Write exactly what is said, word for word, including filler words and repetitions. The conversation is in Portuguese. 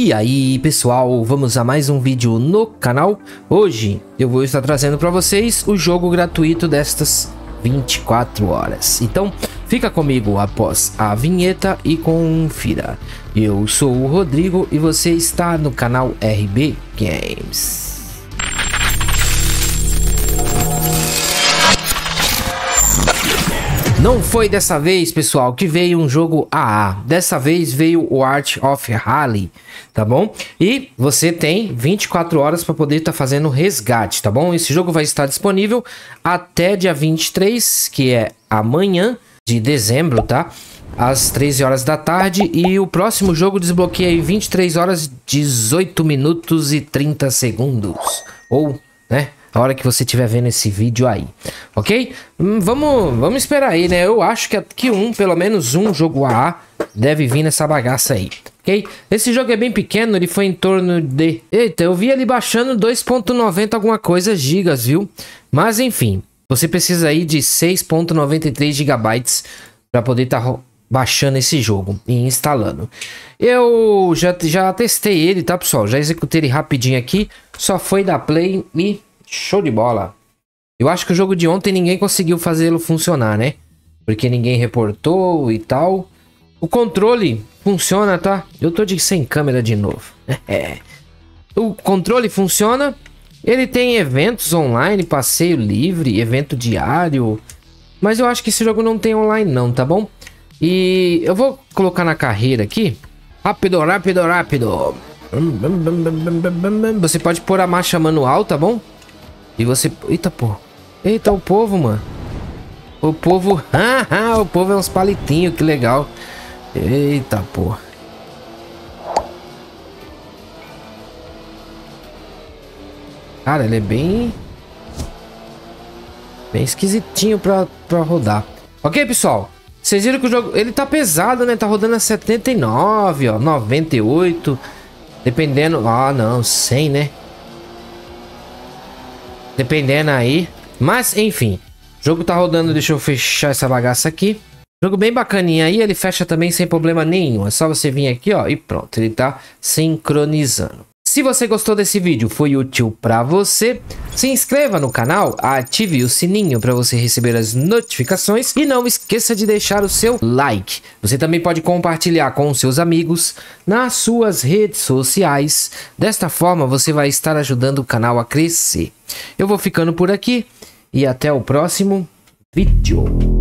E aí pessoal, vamos a mais um vídeo no canal. Hoje eu vou estar trazendo para vocês o jogo gratuito destas vinte e quatro horas. Então fica comigo após a vinheta e confira. Eu sou o Rodrigo e você está no canal R B Games. Não foi dessa vez, pessoal, que veio um jogo A A. Dessa vez veio o Art of Rally, tá bom? E você tem vinte e quatro horas para poder estar tá fazendo resgate, tá bom? Esse jogo vai estar disponível até dia vinte e três, que é amanhã de dezembro, tá? Às treze horas da tarde. E o próximo jogo desbloqueia em vinte e três horas, dezoito minutos e trinta segundos. Ou, né? A hora que você estiver vendo esse vídeo aí, ok? Hum, vamos, vamos esperar aí, né? Eu acho que aqui um, pelo menos um jogo A A deve vir nessa bagaça aí, ok? Esse jogo é bem pequeno, ele foi em torno de... Eita, eu vi ele baixando dois ponto noventa alguma coisa gigas, viu? Mas enfim, você precisa aí de seis ponto noventa e três gigabytes para poder estar tá baixando esse jogo e instalando. Eu já, já testei ele, tá, pessoal? Já executei ele rapidinho aqui, só foi da play e... Show de bola. Eu acho que o jogo de ontem ninguém conseguiu fazê-lo funcionar, né? Porque ninguém reportou e tal. O controle funciona, tá? Eu tô de sem câmera de novo. O controle funciona. Ele tem eventos online, passeio livre, evento diário. Mas eu acho que esse jogo não tem online não, tá bom? E eu vou colocar na carreira aqui. Rápido, rápido, rápido. Você pode pôr a marcha manual, tá bom? E você... Eita, pô. Eita, o povo, mano. O povo... o povo é uns palitinhos, que legal. Eita, pô. Cara, ele é bem... Bem esquisitinho pra, pra rodar. Ok, pessoal. Vocês viram que o jogo... Ele tá pesado, né? Tá rodando a setenta e nove, ó. noventa e oito. Dependendo... Ah, não. cem, né? Dependendo aí. Mas, enfim. O jogo tá rodando. Deixa eu fechar essa bagaça aqui. Jogo bem bacaninha aí. Ele fecha também sem problema nenhum. É só você vir aqui, ó. E pronto. Ele tá sincronizando. Se você gostou desse vídeo, foi útil pra você, se inscreva no canal, ative o sininho para você receber as notificações e não esqueça de deixar o seu like. Você também pode compartilhar com seus amigos nas suas redes sociais. Desta forma, você vai estar ajudando o canal a crescer. Eu vou ficando por aqui e até o próximo vídeo.